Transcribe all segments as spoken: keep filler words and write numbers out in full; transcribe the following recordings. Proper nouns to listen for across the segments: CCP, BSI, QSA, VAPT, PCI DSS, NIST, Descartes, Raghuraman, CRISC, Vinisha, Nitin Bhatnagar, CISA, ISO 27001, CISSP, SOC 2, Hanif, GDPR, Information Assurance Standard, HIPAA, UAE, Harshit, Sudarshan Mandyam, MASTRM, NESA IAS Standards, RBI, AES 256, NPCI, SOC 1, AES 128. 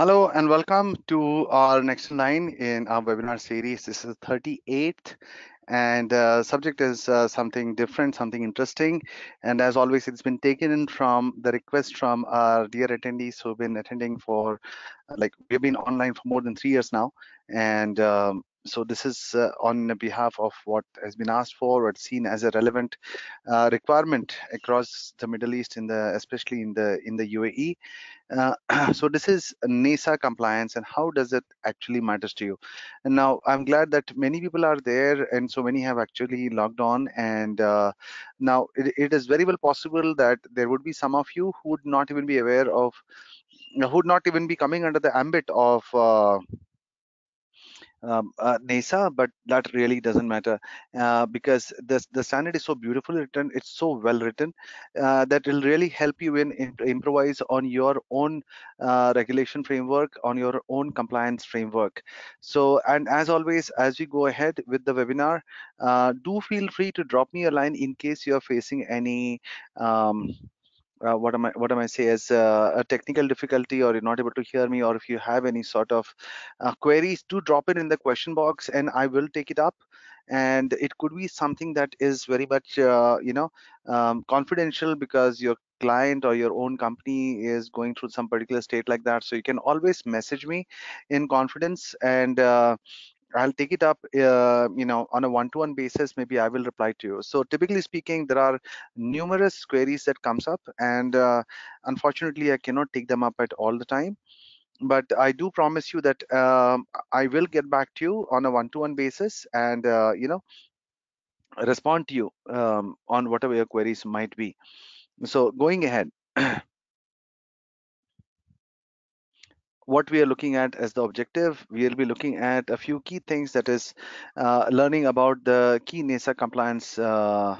Hello and welcome to our next line in our webinar series. This is the thirty-eighth and uh, subject is uh, something different, something interesting. And as always, it's been taken in from the request from our dear attendees who've been attending for, like, we've been online for more than three years now. And um, so this is uh, on behalf of what has been asked for, what's seen as a relevant uh, requirement across the Middle East, in the especially in the in the U A E. Uh, so this is NESA compliance and how does it actually matters to you. And now I'm glad that many people are there, and so many have actually logged on. And uh, now it, it is very well possible that there would be some of you who would not even be aware of, who would not even be coming under the ambit of Uh, Um, uh, NESA, but that really doesn't matter uh, because this, the standard is so beautifully written, it's so well written uh, that it'll really help you in, in improvise on your own uh, regulation framework, on your own compliance framework. So, and as always, as we go ahead with the webinar, uh, do feel free to drop me a line in case you're facing any um, Uh, what am I? What am I say? As uh, a technical difficulty, or you're not able to hear me, or if you have any sort of uh, queries, do drop it in the question box, and I will take it up. And it could be something that is very much, uh, you know, um, confidential, because your client or your own company is going through some particular state like that. So you can always message me in confidence, and Uh, I'll take it up, uh, you know, on a one-to-one basis. Maybe I will reply to you. So typically speaking, there are numerous queries that comes up, and uh, unfortunately, I cannot take them up at all the time. But I do promise you that um, I will get back to you on a one-to-one basis, and uh, you know, respond to you um, on whatever your queries might be. So going ahead. What we are looking at as the objective, we will be looking at a few key things, that is uh, learning about the key NESA compliance uh,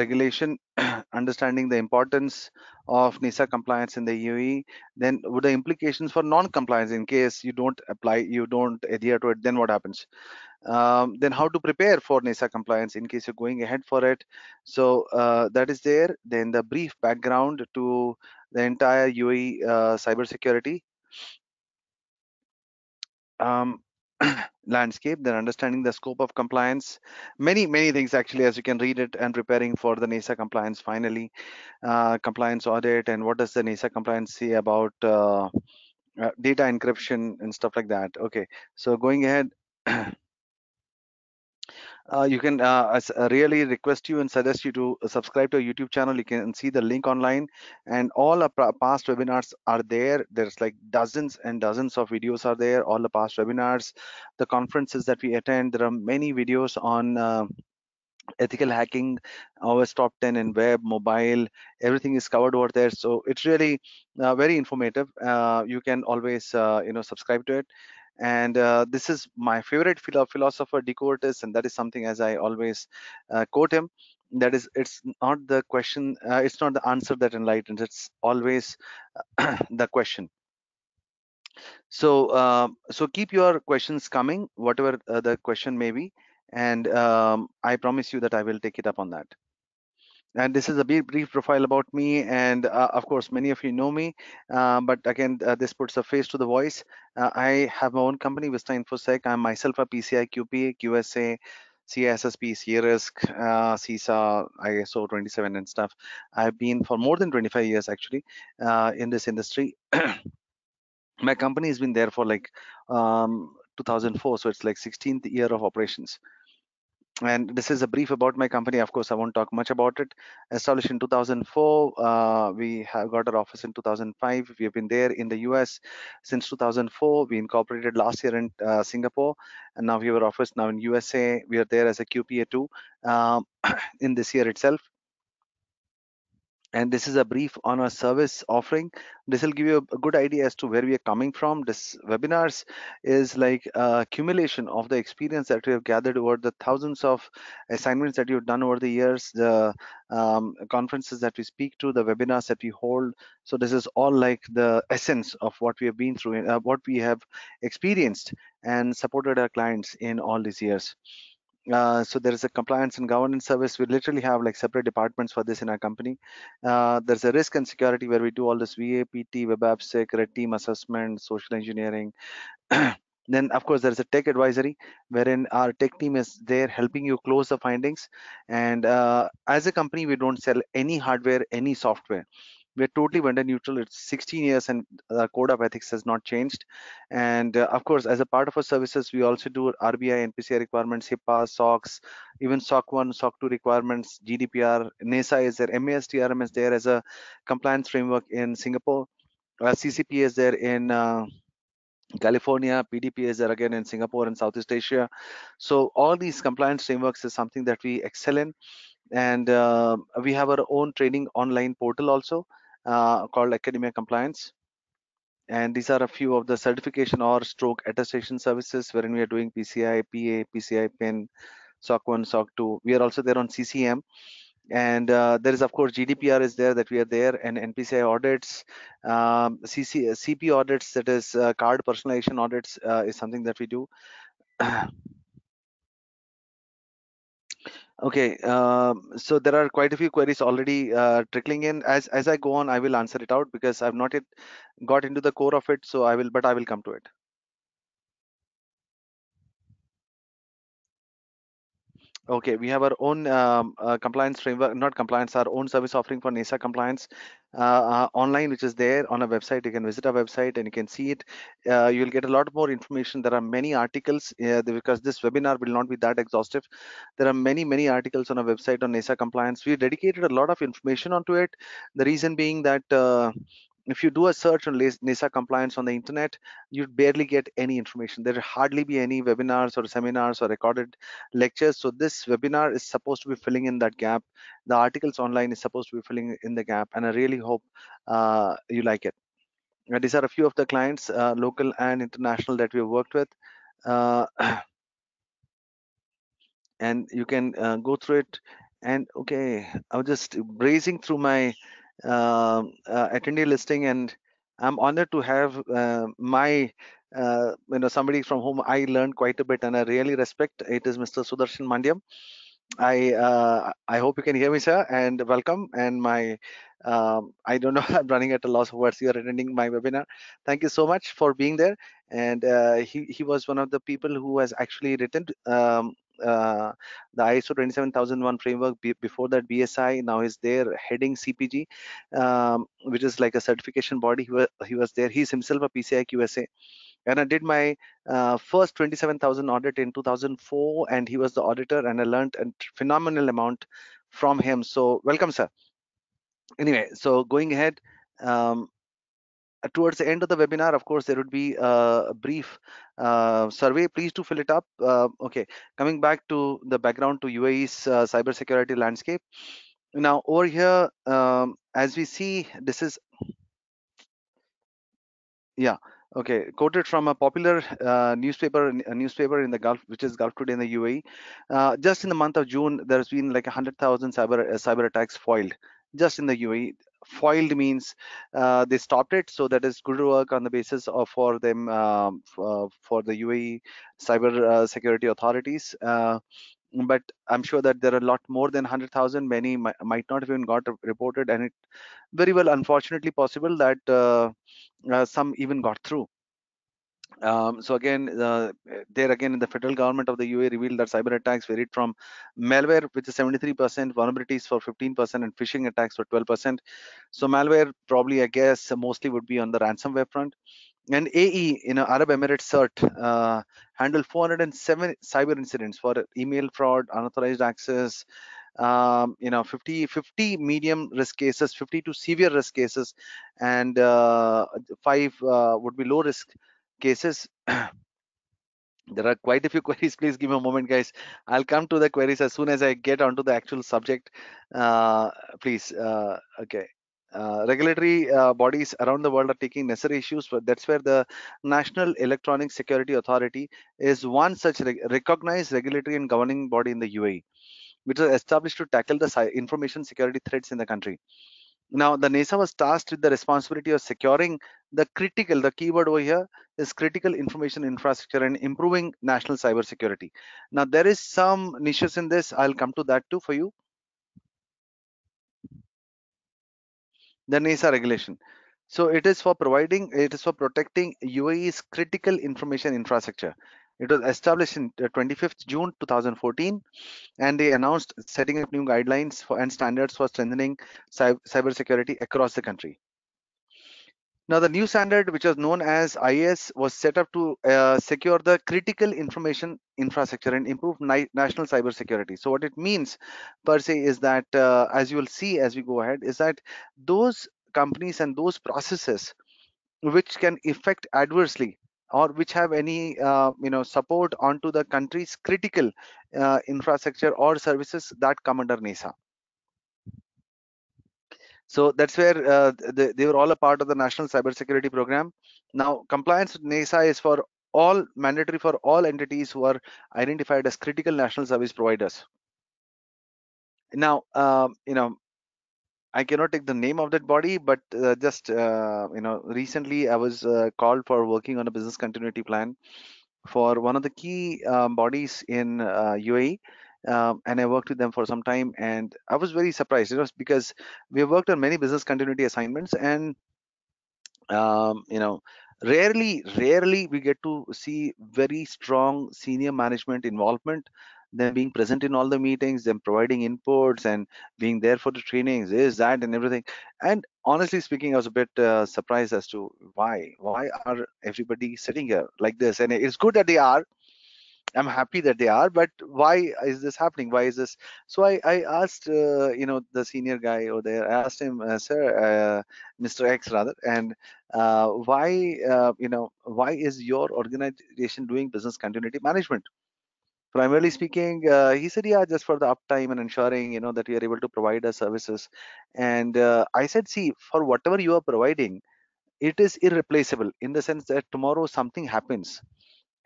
regulation, understanding the importance of NESA compliance in the U A E, then what the implications for non-compliance in case you don't apply, you don't adhere to it, then what happens? Um, then how to prepare for NESA compliance in case you're going ahead for it. So uh, that is there. Then the brief background to the entire U A E uh, cybersecurity Um, landscape, then understanding the scope of compliance, many many things actually, as you can read it, and preparing for the NESA compliance, finally uh, compliance audit, and what does the NESA compliance say about uh, uh, data encryption and stuff like that. Okay, so going ahead. Uh, you can uh, really request you and suggest you to subscribe to our YouTube channel. You can see the link online, and all our past webinars are there. There's like dozens and dozens of videos are there. All the past webinars, the conferences that we attend, there are many videos on uh, ethical hacking, O W A S P top ten in web, mobile, everything is covered over there. So it's really uh, very informative. Uh, you can always uh, you know, subscribe to it. And uh, this is my favorite philo philosopher, Descartes, and that is something, as I always uh, quote him, that is, it's not the question, uh, it's not the answer that enlightens, it's always the question. So, uh, so keep your questions coming, whatever uh, the question may be, and um, I promise you that I will take it up on that. And this is a brief profile about me, and uh, of course many of you know me, uh, but again uh, this puts a face to the voice. uh, I have my own company, Vista Infosec. I'm myself a P C I Q P A, Q S A, C I S S P, C R I S C, uh, CISA, I S O twenty-seven and stuff. I've been for more than twenty-five years actually uh, in this industry. My company has been there for like um, two thousand four, so it's like sixteenth year of operations. And this is a brief about my company. Of course, I won't talk much about it. Established in two thousand four, uh, we have got our office in two thousand five. We have been there in the U S since two thousand four. We incorporated last year in uh, Singapore, and now we have our office now in U S A. We are there as a Q P A too um, in this year itself. And this is a brief on our service offering. This will give you a good idea as to where we are coming from. This webinars is like a accumulation of the experience that we have gathered over the thousands of assignments that you've done over the years, the um, conferences that we speak to, the webinars that we hold. So this is all like the essence of what we have been through, and uh, what we have experienced and supported our clients in all these years. Uh, so there is a compliance and governance service. We literally have like separate departments for this in our company. Uh, there's a risk and security where we do all this V A P T, WebAppSec, red team assessment, social engineering. Then of course there's a tech advisory wherein our tech team is there helping you close the findings. And uh, as a company, we don't sell any hardware, any software. We're totally vendor neutral. It's sixteen years and the code of ethics has not changed. And uh, of course, as a part of our services, we also do R B I, N P C I requirements, HIPAA, S O Cs, even SOC one, SOC two requirements, G D P R, NESA is there, MASTRM is there as a compliance framework in Singapore, uh, C C P is there in uh, California, P D P A is there again in Singapore and Southeast Asia. So all these compliance frameworks is something that we excel in. And uh, we have our own training online portal also, uh called Academia Compliance, and these are a few of the certification or stroke attestation services wherein we are doing P C I, P A, P C I PIN, SOC one, SOC two. We are also there on C C M, and uh, there is of course G D P R is there that we are there, and N P C I audits, um, C C P audits, that is uh, card personalization audits uh, is something that we do. Okay, um, so there are quite a few queries already uh, trickling in. As as I go on, I will answer it out because I've not yet got into the core of it. So I will, but I will come to it. Okay, we have our own um, uh, compliance framework, not compliance, our own service offering for NESA compliance uh, uh, online, which is there on our website. You can visit our website and you can see it. Uh, you'll get a lot more information. There are many articles uh, because this webinar will not be that exhaustive. There are many, many articles on our website on NESA compliance. We dedicated a lot of information onto it. The reason being that uh, if you do a search on NESA compliance on the internet, you'd barely get any information. There will hardly be any webinars or seminars or recorded lectures. So this webinar is supposed to be filling in that gap. The articles online is supposed to be filling in the gap, and I really hope uh, you like it. Now, these are a few of the clients, uh, local and international, that we have worked with. Uh, and you can uh, go through it. And okay, I was just browsing through my Uh, uh, attendee listing, and I'm honored to have uh, my uh, you know somebody from whom I learned quite a bit and I really respect. It is Mister Sudarshan Mandyam. I uh, I hope you can hear me, sir, and welcome. And my um, I don't know, I'm running at a loss of words. You are attending my webinar. Thank you so much for being there. And uh, he he was one of the people who has actually written Um, Uh, the I S O twenty-seven thousand one framework. Before that, B S I. Now is there heading C P G, um, which is like a certification body. He was, he was there. He's himself a P C I Q S A, and I did my uh, first twenty-seven thousand audit in two thousand four, and he was the auditor, and I learned a phenomenal amount from him. So welcome, sir. Anyway, so going ahead. Um, Towards the end of the webinar, of course, there would be a brief uh, survey. Please do fill it up. Uh, okay, coming back to the background to U A E's uh, cybersecurity landscape. Now, over here, um, as we see, this is, yeah, okay, quoted from a popular uh, newspaper, a newspaper in the Gulf, which is Gulf Today in the U A E. Uh, just in the month of June, there's been like one hundred thousand cyber uh, cyber attacks foiled, just in the U A E. Foiled means uh, they stopped it, so that is good work on the basis of for them uh, for, for the U A E cyber uh, security authorities. Uh, but I'm sure that there are a lot more than one hundred thousand. Many might not have even got reported, and it very well, unfortunately, possible that uh, uh, some even got through. Um, so again, uh, there again, the federal government of the U A E revealed that cyber attacks varied from malware, which is seventy-three percent, vulnerabilities for fifteen percent, and phishing attacks for twelve percent. So malware probably, I guess, mostly would be on the ransomware front. And A E, you know, Arab Emirates CERT, uh, handled four hundred seven cyber incidents for email fraud, unauthorized access, um, you know, fifty, fifty medium risk cases, fifty-two severe risk cases, and uh, five uh, would be low risk cases. There are quite a few queries. Please give me a moment, guys. I'll come to the queries as soon as I get onto the actual subject. Uh, please, uh, okay. Uh, regulatory uh, bodies around the world are taking necessary issues, but that's where the National Electronic Security Authority is one such re recognized regulatory and governing body in the U A E, which was established to tackle the information security threats in the country. Now, the NESA was tasked with the responsibility of securing the critical, the keyword over here is critical information infrastructure and improving national cybersecurity. Now, there is some niches in this. I'll come to that too for you. The NESA regulation. So it is for providing, it is for protecting U A E's critical information infrastructure. It was established in twenty-fifth June two thousand fourteen, and they announced setting up new guidelines for, and standards for strengthening cybersecurity across the country. Now, the new standard, which was known as I A S, was set up to uh, secure the critical information infrastructure and improve national cybersecurity. So what it means per se is that, uh, as you will see as we go ahead, is that those companies and those processes which can affect adversely or which have any uh, you know support onto the country's critical uh, infrastructure or services that come under NESA. So that's where uh, they, they were all a part of the National Cybersecurity Program. Now, compliance with NESA is for all mandatory for all entities who are identified as critical national service providers. Now, uh, you know, I cannot take the name of that body, but uh, just uh, you know, recently I was uh, called for working on a business continuity plan for one of the key um, bodies in uh, U A E, um, and I worked with them for some time, and I was very surprised, you know, because we worked on many business continuity assignments, and um, you know, rarely, rarely we get to see very strong senior management involvement. Them being present in all the meetings, them providing inputs and being there for the trainings, is that and everything. And honestly speaking, I was a bit uh, surprised as to why. Why are everybody sitting here like this? And it's good that they are. I'm happy that they are, but why is this happening? Why is this? So I, I asked, uh, you know, the senior guy over there, I asked him, uh, sir, uh, Mister X rather, and uh, why, uh, you know, why is your organization doing business continuity management? Primarily speaking, uh, he said, yeah, just for the uptime and ensuring, you know, that we are able to provide our services. And uh, I said, see, for whatever you are providing, it is irreplaceable in the sense that tomorrow something happens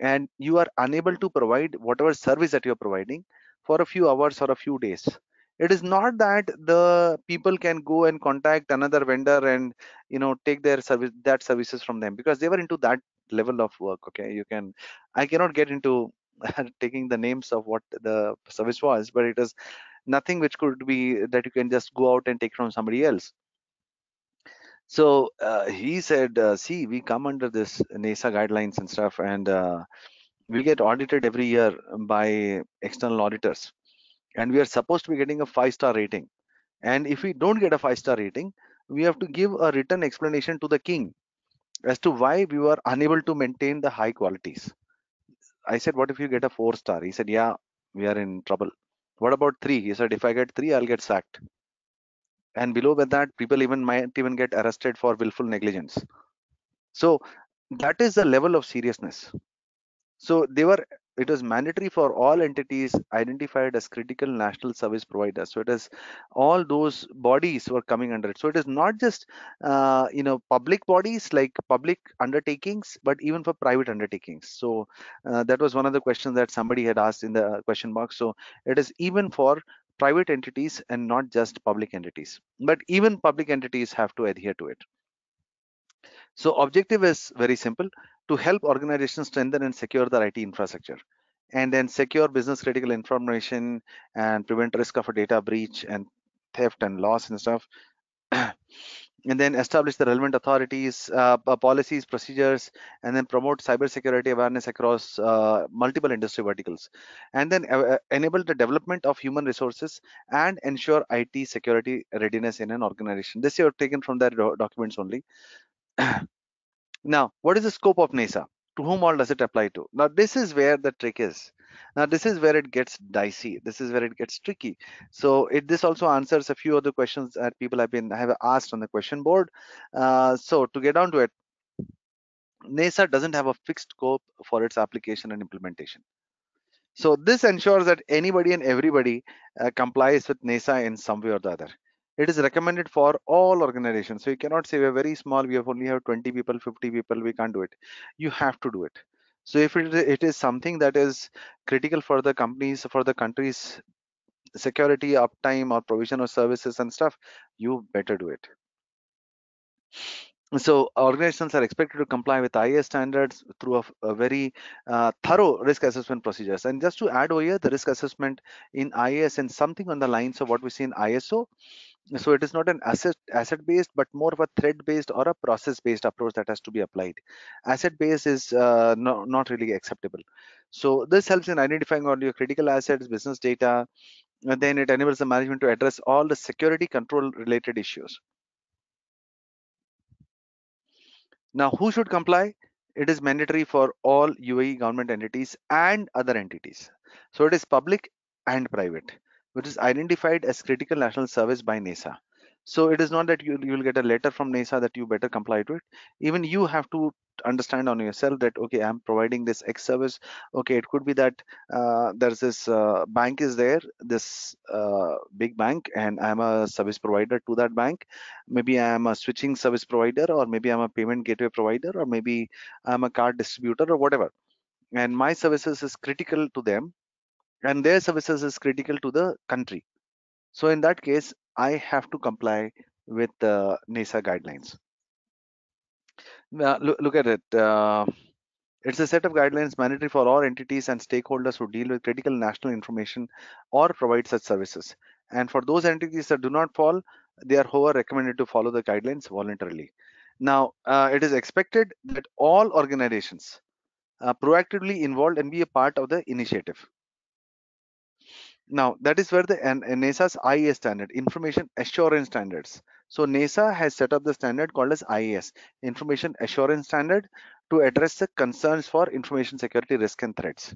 and you are unable to provide whatever service that you're providing for a few hours or a few days. It is not that the people can go and contact another vendor and, you know, take their service, that services from them, because they were into that level of work. Okay, you can, I cannot get into taking the names of what the service was, but it is nothing which could be that you can just go out and take from somebody else. So uh, he said, uh, see, we come under this NESA guidelines and stuff, and uh, we get audited every year by external auditors, and we are supposed to be getting a five-star rating. And if we don't get a five-star rating, we have to give a written explanation to the king as to why we were unable to maintain the high qualities. I said, what if you get a four star? He said, yeah, we are in trouble. What about three? He said, if I get three, I'll get sacked. And below that, people even might even get arrested for willful negligence. So that is the level of seriousness. So they were, it was mandatory for all entities identified as critical national service providers. So it is all those bodies were coming under it. So it is not just, uh, you know, public bodies like public undertakings, but even for private undertakings. So uh, that was one of the questions that somebody had asked in the question box. So it is even for private entities and not just public entities, but even public entities have to adhere to it. So objective is very simple: to help organizations strengthen and secure their I T infrastructure, and then secure business critical information and prevent risk of a data breach and theft and loss and stuff, and then establish the relevant authorities, uh, policies, procedures, and then promote cybersecurity awareness across uh, multiple industry verticals, and then uh, enable the development of human resources and ensure I T security readiness in an organization. This you have taken from their do documents only. Now, what is the scope of NESA? To whom all does it apply to? Now, this is where the trick is. Now, this is where it gets dicey. This is where it gets tricky. So it, this also answers a few other questions that people have been have asked on the question board. Uh, so to get down to it, NESA doesn't have a fixed scope for its application and implementation. So this ensures that anybody and everybody uh, complies with NESA in some way or the other. It is recommended for all organizations. So you cannot say we're very small, we have only have twenty people, fifty people, we can't do it. You have to do it. So if it, it is something that is critical for the companies, for the country's security, uptime, or provision of services and stuff, you better do it. So organizations are expected to comply with I A S standards through a, a very uh, thorough risk assessment procedures. And just to add over here, the risk assessment in I A S and something on the lines of what we see in I S O. So it is not an asset asset based, but more of a threat based or a process based approach that has to be applied. Asset based is uh, no, not really acceptable. So this helps in identifying all your critical assets, business data, and then it enables the management to address all the security control related issues. Now, who should comply? It is mandatory for all U A E government entities and other entities. So it is public and private, which is identified as critical national service by NESA. So it is not that you will get a letter from NESA that you better comply to it. Even you have to understand on yourself that, okay, I'm providing this X service. Okay, it could be that uh, there's this uh, bank is there, this uh, big bank, and I'm a service provider to that bank. Maybe I'm a switching service provider, or maybe I'm a payment gateway provider, or maybe I'm a card distributor or whatever. And my services is critical to them, and their services is critical to the country. So in that case, I have to comply with the NESA guidelines. Now, look, look at it. Uh, it's a set of guidelines mandatory for all entities and stakeholders who deal with critical national information or provide such services. And for those entities that do not fall, they are however recommended to follow the guidelines voluntarily. Now, uh, it is expected that all organizations are proactively involved and be a part of the initiative. Now, that is where the NESA's I A S standard, Information Assurance Standards. So NESA has set up the standard called as I A S, Information Assurance Standard, to address the concerns for information security risk and threats.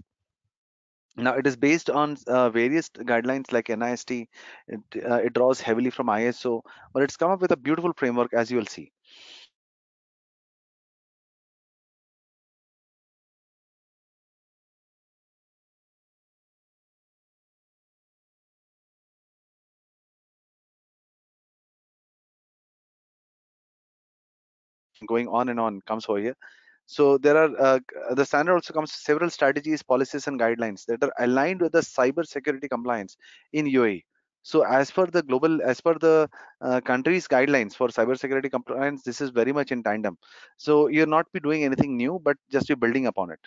Now, it is based on uh, various guidelines like NIST. It, uh, it draws heavily from I S O, but it's come up with a beautiful framework, as you will see. Going on and on comes over here. So there are uh, the standard also comes to several strategies, policies, and guidelines that are aligned with the cyber security compliance in U A E. So as per the global, as per the uh, country's guidelines for cyber security compliance, this is very much in tandem. So you're not be doing anything new, but just be building upon it.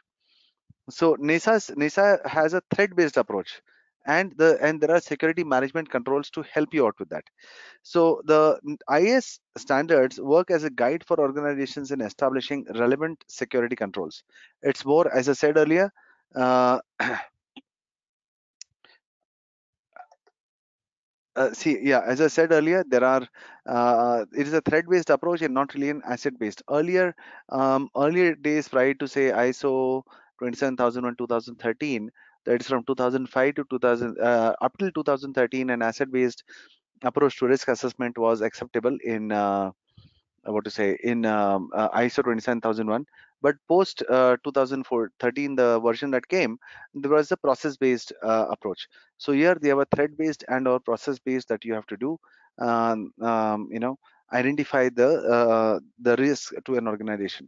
So NESA's, NESA has a threat-based approach, and the and there are security management controls to help you out with that. So the I A S standards work as a guide for organizations in establishing relevant security controls. It's more, as I said earlier, uh, uh, see yeah as I said earlier there are uh, it is a threat-based approach and not really an asset-based. Earlier um, earlier days prior to, say, I S O twenty-seven thousand one two thousand thirteen, that is from two thousand five to two thousand, uh, up till two thousand thirteen, an asset-based approach to risk assessment was acceptable in uh, what to say in um, uh, I S O twenty-seven thousand one. But post uh, two thousand thirteen, the version that came, there was a process-based uh, approach. So here they have a threat-based and/or process-based that you have to do. Um, um, you know, identify the uh, the risk to an organization.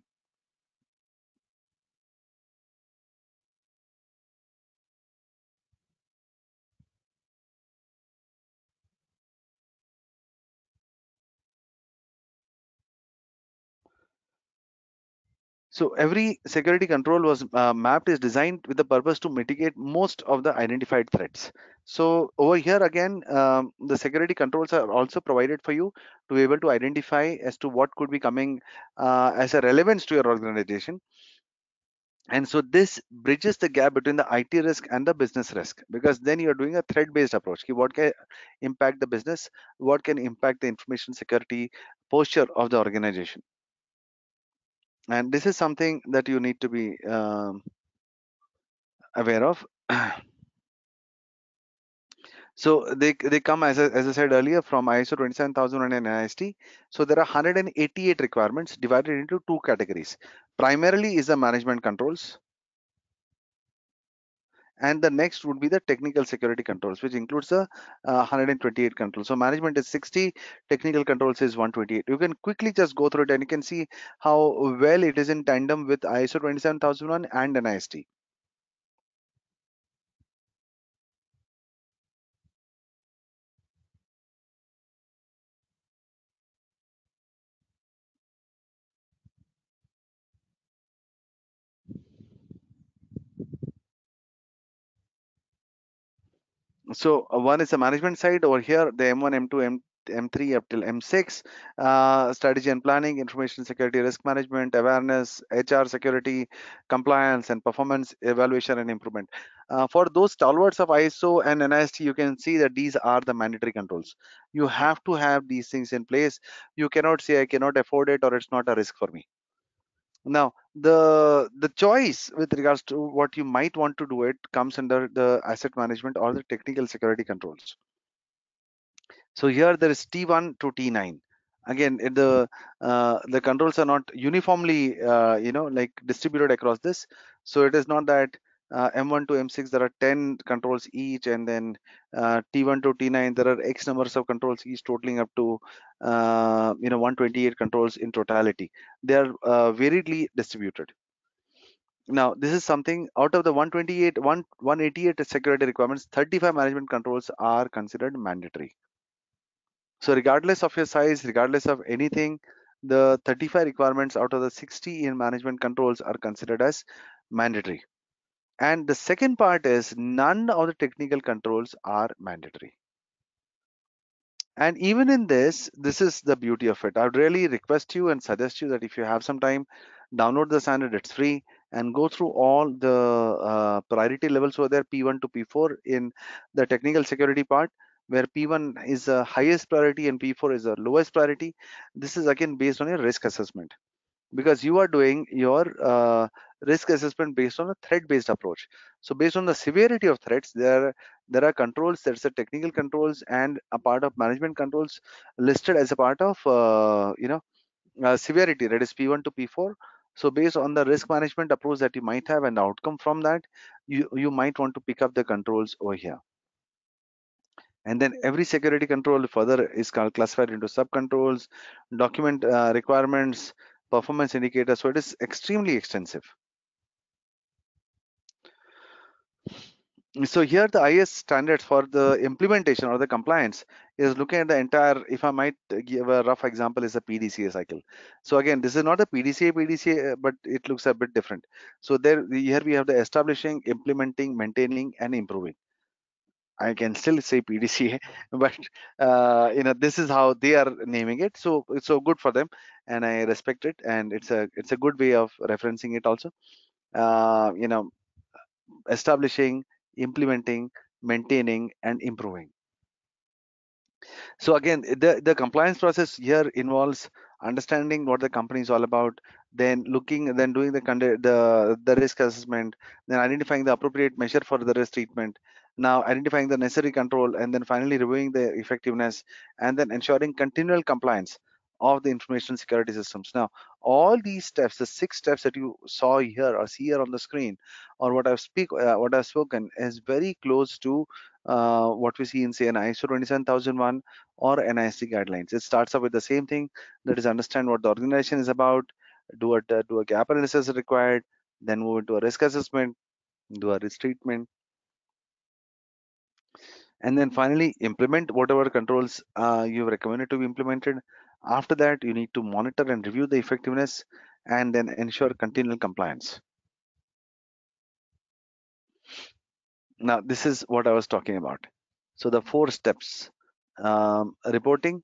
So every security control was uh, mapped is designed with the purpose to mitigate most of the identified threats. So over here again, um, the security controls are also provided for you to be able to identify as to what could be coming uh, as a relevance to your organization. And so this bridges the gap between the I T risk and the business risk, because then you're doing a threat-based approach. What can impact the business? What can impact the information security posture of the organization? And this is something that you need to be um, aware of. So they they come, as I, as I said earlier, from I S O twenty-seven thousand one and NIST. So there are one hundred eighty-eight requirements divided into two categories. Primarily is the management controls, and the next would be the technical security controls, which includes the uh, one hundred twenty-eight controls. So management is sixty, technical controls is one hundred twenty-eight. You can quickly just go through it, and you can see how well it is in tandem with I S O twenty-seven thousand one and NIST. So uh, one is the management side. Over here, the M one, M two, M M three up till M six, uh, strategy and planning, information security, risk management, awareness, H R security, compliance, and performance evaluation and improvement. Uh, for those stalwarts of I S O and N I S T, you can see that these are the mandatory controls. You have to have these things in place. You cannot say I cannot afford it or it's not a risk for me. Now, the the choice with regards to what you might want to do, it comes under the asset management or the technical security controls. So here there is T one to T nine. Again, the uh, the controls are not uniformly uh, you know like distributed across this. So it is not that uh, M one to M six there are ten controls each, and then uh, T one to T nine there are X numbers of controls each, totaling up to uh, you know one twenty-eight controls in totality. They are uh, variedly distributed. Now this is something out of the one twenty-eight, one eighty-eight security requirements, thirty-five management controls are considered mandatory. So regardless of your size, regardless of anything, the thirty-five requirements out of the sixty in management controls are considered as mandatory. And the second part is none of the technical controls are mandatory. And even in this, this is the beauty of it. I would really request you and suggest you that if you have some time, download the standard, it's free, and go through all the uh, priority levels over there, P one to P four in the technical security part, where P one is the highest priority and P four is the lowest priority. This is again based on your risk assessment, because you are doing your uh, risk assessment based on a threat-based approach. So based on the severity of threats, there, there are controls, there's a technical controls and a part of management controls listed as a part of, uh, you know, uh, severity, that is P one to P four. So based on the risk management approach that you might have and the outcome from that, you, you might want to pick up the controls over here. And then every security control further is classified into sub controls, document uh, requirements, performance indicators. So it is extremely extensive. So here the I A S standards for the implementation or the compliance is looking at the entire, if I might give a rough example, is a P D C A cycle. So again, this is not a P D C A, P D C A, but it looks a bit different. So there, here we have the establishing, implementing, maintaining, and improving. I can still say P D C A, but uh, you know this is how they are naming it. So it's so good for them, and I respect it. And it's a it's a good way of referencing it also. Uh, you know, establishing, implementing, maintaining, and improving. So again, the the compliance process here involves understanding what the company is all about, then looking, then doing the the the risk assessment, then identifying the appropriate measure for the risk treatment. Now identifying the necessary control, and then finally reviewing the effectiveness, and then ensuring continual compliance of the information security systems. Now all these steps, the six steps that you saw here or see here on the screen, or what I've speak, uh, what I've spoken, is very close to uh, what we see in say an I S O twenty-seven thousand one or N I S T guidelines. It starts off with the same thing, that is understand what the organization is about, do a do a gap analysis required, then move into a risk assessment, do a risk treatment. And then finally implement whatever controls uh, you recommended to be implemented. After that, you need to monitor and review the effectiveness, and then ensure continual compliance. Now, this is what I was talking about. So the four steps, um, reporting,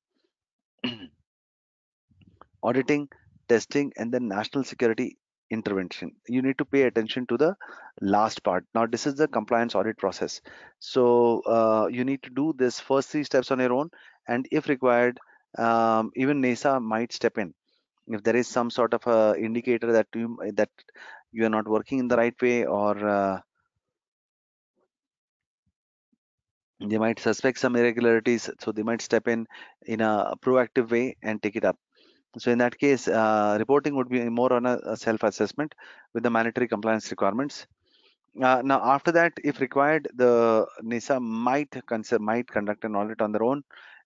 auditing, testing, and then national security intervention. You need to pay attention to the last part. Now this is the compliance audit process. So uh, you need to do this first three steps on your own, and if required, um, even NESA might step in if there is some sort of a indicator that you that you are not working in the right way, or uh, they might suspect some irregularities. So they might step in in a proactive way and take it up. So in that case, uh, reporting would be more on a, a self-assessment with the mandatory compliance requirements. Uh, now, after that, if required, the NESA might consider, might conduct an audit on their own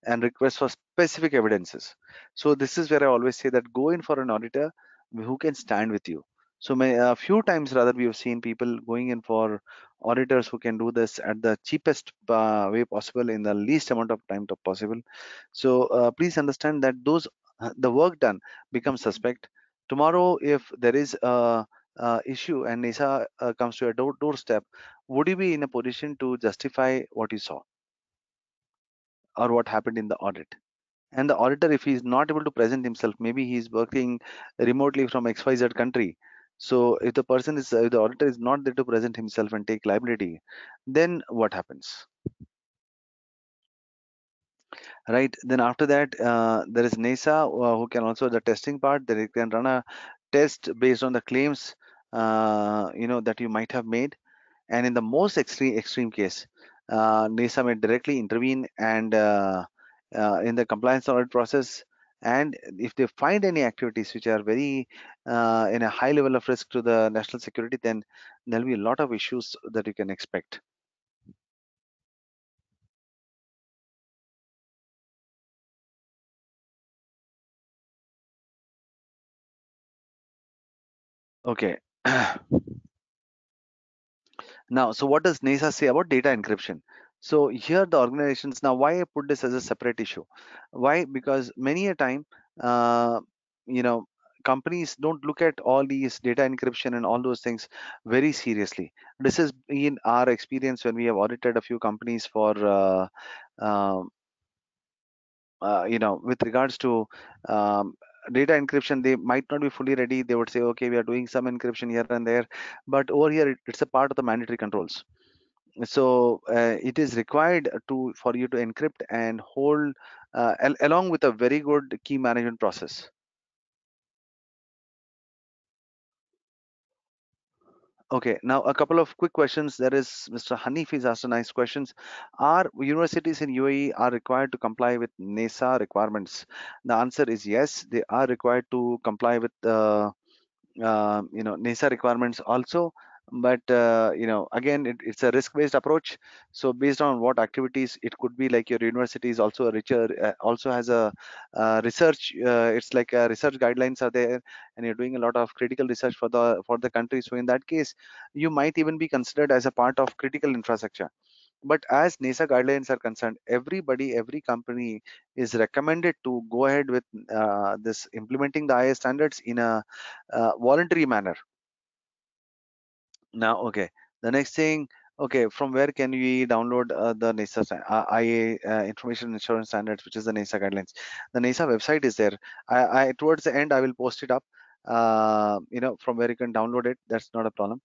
and request for specific evidences. So this is where I always say that go in for an auditor who can stand with you. So may, a few times rather we have seen people going in for auditors who can do this at the cheapest uh, way possible in the least amount of time possible. So uh, please understand that those the work done becomes suspect tomorrow. If there is a, a issue and NESA uh, comes to your door, doorstep, would you be in a position to justify what you saw? or what happened in the audit. And the auditor, if he is not able to present himself, maybe he is working remotely from X Y Z country. So if the person is, if the auditor is not there to present himself and take liability, then what happens? Right. Then after that, uh, there is NESA uh, who can also the testing part. That it can run a test based on the claims uh, you know that you might have made. And in the most extreme extreme case, uh, NESA may directly intervene and uh, uh, in the compliance audit process. And if they find any activities which are very uh, in a high level of risk to the national security, then there'll be a lot of issues that you can expect. Okay. Now, so what does NESA say about data encryption? So here the organizations, now why I put this as a separate issue? Why? Because many a time, uh, you know, companies don't look at all these data encryption and all those things very seriously. This is in our experience when we have audited a few companies for, uh, uh, uh, you know, with regards to um, data encryption. They might not be fully ready. They would say, okay, we are doing some encryption here and there, but over here it, it's a part of the mandatory controls. So uh, it is required to for you to encrypt and hold uh, al along with a very good key management process. Okay, now a couple of quick questions. There is Mister Hanif is asked nice questions. Are universities in U A E are required to comply with NESA requirements? The answer is yes, they are required to comply with uh, uh, you know NESA requirements also. But uh, you know, again, it, it's a risk-based approach. So based on what activities, it could be like your university is also a richer, uh, also has a uh, research. Uh, it's like a research guidelines are there, and you're doing a lot of critical research for the for the country. So in that case, you might even be considered as a part of critical infrastructure. But as NESA guidelines are concerned, everybody, every company is recommended to go ahead with uh, this implementing the I A S standards in a uh, voluntary manner. Now, okay, the next thing, okay, from where can we download uh, the NESA uh, I A uh, information insurance standards, which is the NESA guidelines? The NESA website is there. I, I towards the end I will post it up, uh, you know, from where you can download it. That's not a problem.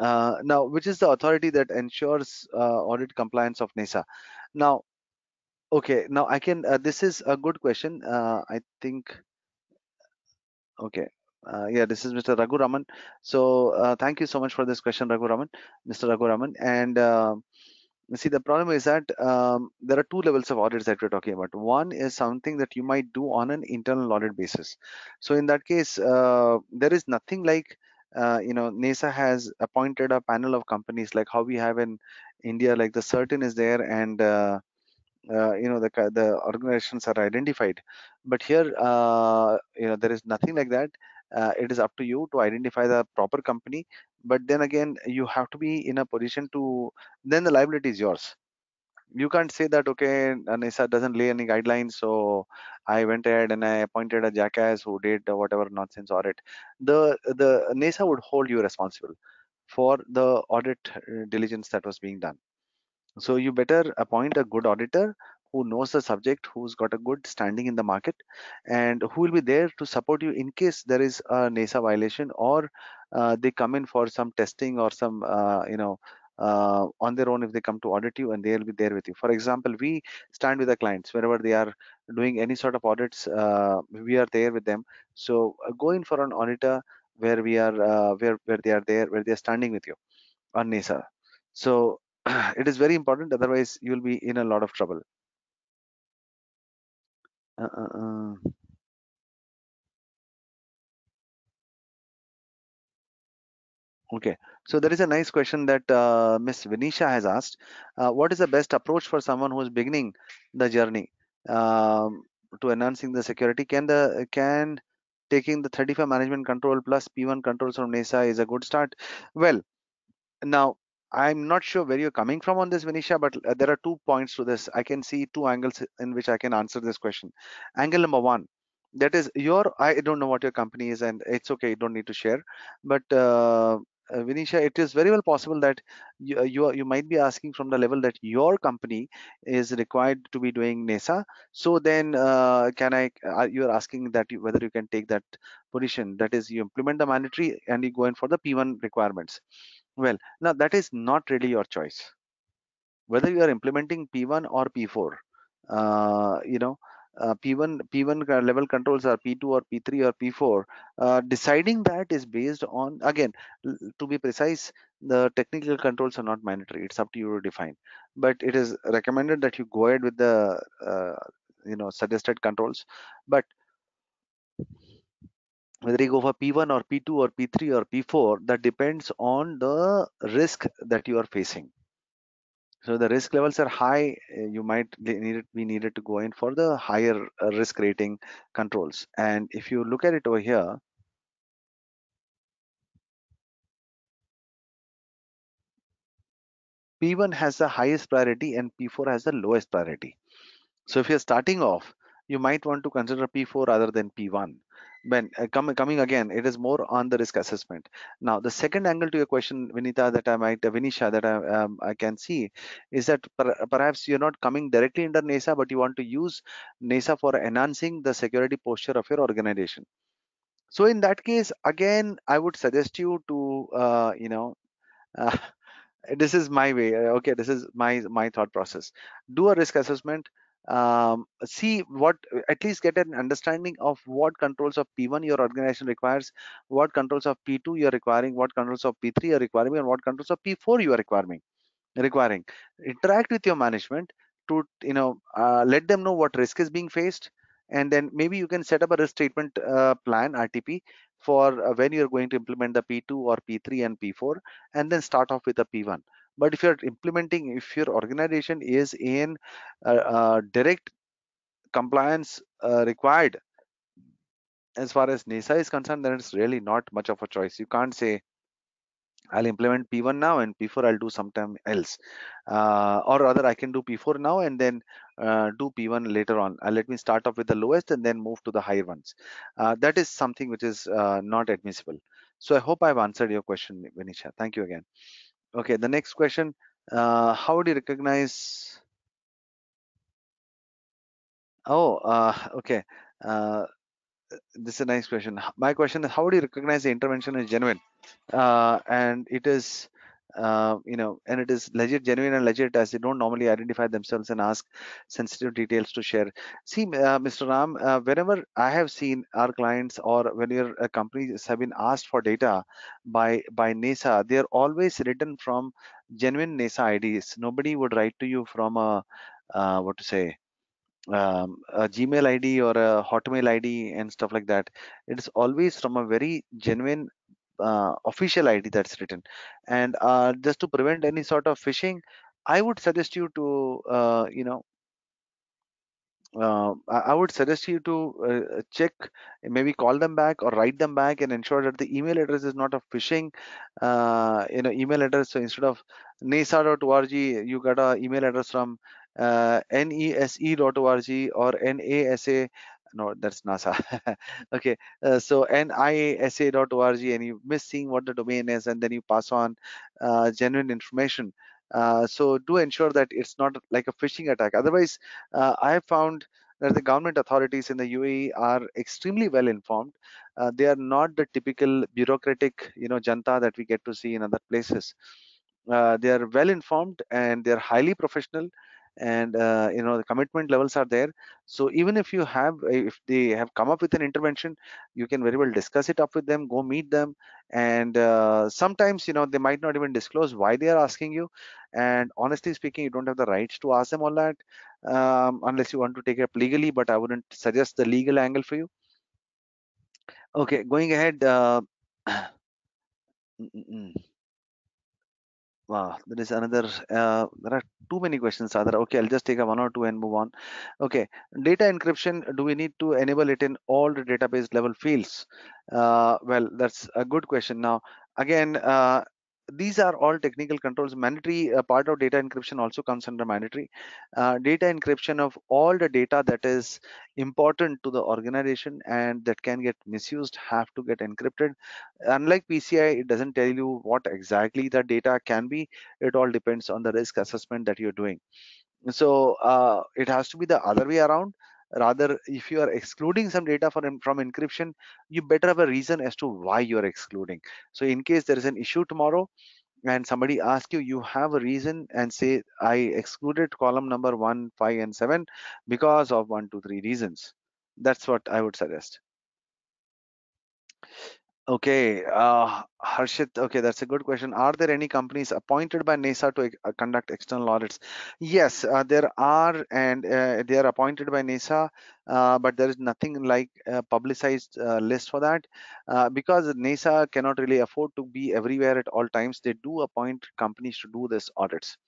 Uh, now, which is the authority that ensures uh, audit compliance of NESA? Now, okay, now I can uh, this is a good question. uh, I think, okay. Uh, yeah, this is Mister Raghuraman. So uh, thank you so much for this question, Raghuraman, Mister Raghuraman. And uh, see, the problem is that um, there are two levels of audits that we're talking about. One is something that you might do on an internal audit basis. So in that case, uh, there is nothing like, uh, you know, NESA has appointed a panel of companies like how we have in India, like the CERTIN is there, and uh, Uh, you know the the organizations are identified. But here uh, you know there is nothing like that. Uh, it is up to you to identify the proper company, but then again you have to be in a position to, then the liability is yours. You can't say that, okay, NESA doesn't lay any guidelines, so I went ahead and I appointed a jackass who did whatever nonsense audit. The the NESA would hold you responsible for the audit diligence that was being done. So you better appoint a good auditor who knows the subject, who's got a good standing in the market, and who will be there to support you in case there is a NESA violation, or uh, they come in for some testing or some, uh, you know, uh, on their own if they come to audit you, and they'll be there with you. For example, we stand with the clients wherever they are doing any sort of audits. Uh, we are there with them. So go in for an auditor where we are, uh, where where they are there, where they are standing with you on NESA. So it is very important, otherwise you will be in a lot of trouble. Uh, uh, uh. Okay, so there is a nice question that uh, Miss Vinisha has asked. Uh, what is the best approach for someone who is beginning the journey um, to enhancing the security? Can the can taking the thirty-five management control plus P one controls from NESA is a good start? Well, now, I'm not sure where you're coming from on this, Vinisha, but there are two points to this. I can see two angles in which I can answer this question. Angle number one, that is your, I don't know what your company is, and it's okay, you don't need to share, but uh, uh, Vinisha, it is very well possible that you, you you might be asking from the level that your company is required to be doing NESA. So then uh, can I uh, you are asking that you, whether you can take that position, that is you implement the mandatory and you go in for the P one requirements. Well, now that is not really your choice whether you are implementing P one or P four. Uh, you know, uh, P one P one level controls are P two or P three or P four. Uh, deciding that is based on, again, to be precise, the technical controls are not mandatory. It's up to you to define. But it is recommended that you go ahead with the uh, you know suggested controls. But whether you go for P one or P two or P three or P four, that depends on the risk that you are facing. So the risk levels are high, you might need it, we needed to go in for the higher risk rating controls. And if you look at it over here, P one has the highest priority and P four has the lowest priority. So if you're starting off, you might want to consider P four rather than P one. When uh, come, coming again, it is more on the risk assessment. Now, the second angle to your question, Vinita, that I might, uh, Vinisha, that I, um, I can see is that per, perhaps you're not coming directly under NESA, but you want to use NESA for enhancing the security posture of your organization. So in that case, again, I would suggest you to, uh, you know, uh, this is my way. Okay, this is my, my thought process. Do a risk assessment. Um, see what, at least get an understanding of what controls of P one your organization requires, what controls of P two you're requiring, what controls of P three you're requiring, and what controls of P four you are requiring. Requiring. Interact with your management to, you know, uh, let them know what risk is being faced, and then maybe you can set up a risk statement uh, plan, R T P, for uh, when you're going to implement the P two or P three and P four, and then start off with the P one. But if you're implementing, if your organization is in uh, uh, direct compliance uh, required, as far as NESA is concerned, then it's really not much of a choice. You can't say, I'll implement P one now and P four I'll do sometime else. Uh, or rather, I can do P four now and then uh, do P one later on. Uh, let me start off with the lowest and then move to the higher ones. Uh, that is something which is uh, not admissible. So I hope I've answered your question, Vinisha. Thank you again. Okay, the next question, uh, how do you recognize? Oh, uh, okay. Uh, this is a nice question. My question is, how do you recognize the intervention is genuine? Uh, and it is, uh, you know, and it is legit, genuine and legit, as they don't normally identify themselves and ask sensitive details to share. See, uh, Mister Ram, uh, whenever I have seen our clients or when your uh, companies have been asked for data by by NESA, they are always written from genuine NESA I Ds. Nobody would write to you from a uh, what to say um, a Gmail I D or a Hotmail I D and stuff like that. It is always from a very genuine Uh, official I D that's written. And uh, just to prevent any sort of phishing, I would suggest you to uh, you know uh, I would suggest you to uh, check, maybe call them back or write them back and ensure that the email address is not a phishing uh, you know email address. So instead of nesa dot org, you got an email address from uh, nese dot org or nasa. No, that's NASA. Okay, uh, so nisa dot org, and you miss seeing what the domain is, and then you pass on uh, genuine information. Uh, so do ensure that it's not like a phishing attack. Otherwise, uh, I have found that the government authorities in the U A E are extremely well informed. Uh, they are not the typical bureaucratic, you know, janta that we get to see in other places. Uh, they are well informed and they are highly professional. And uh, you know the commitment levels are there. So even if you have, if they have come up with an intervention, you can very well discuss it up with them, go meet them, and uh, sometimes you know they might not even disclose why they are asking you. And honestly speaking, you don't have the rights to ask them all that um, unless you want to take it up legally. But I wouldn't suggest the legal angle for you. Okay, going ahead. Uh, mm-mm. Wow, there is another, uh, there are too many questions, Sadhara. Okay, I'll just take a one or two and move on. Okay, data encryption, do we need to enable it in all the database level fields? Uh, well, that's a good question. Now, again, uh, these are all technical controls. Mandatory uh, part of data encryption also comes under mandatory uh, data encryption of all the data that is important to the organization and that can get misused have to get encrypted. Unlike P C I, it doesn't tell you what exactly the data can be. It all depends on the risk assessment that you're doing. So uh, it has to be the other way around. Rather, if you are excluding some data from, from encryption, you better have a reason as to why you are excluding. So in case there is an issue tomorrow and somebody asks you, you have a reason and say, I excluded column number one, five, and seven because of one, two, three reasons. That's what I would suggest. Okay, uh, Harshit, okay, that's a good question. Are there any companies appointed by NESA to uh, conduct external audits? Yes, uh, there are, and uh, they are appointed by NESA, uh, but there is nothing like a publicized uh, list for that uh, because NESA cannot really afford to be everywhere at all times. They do appoint companies to do these audits,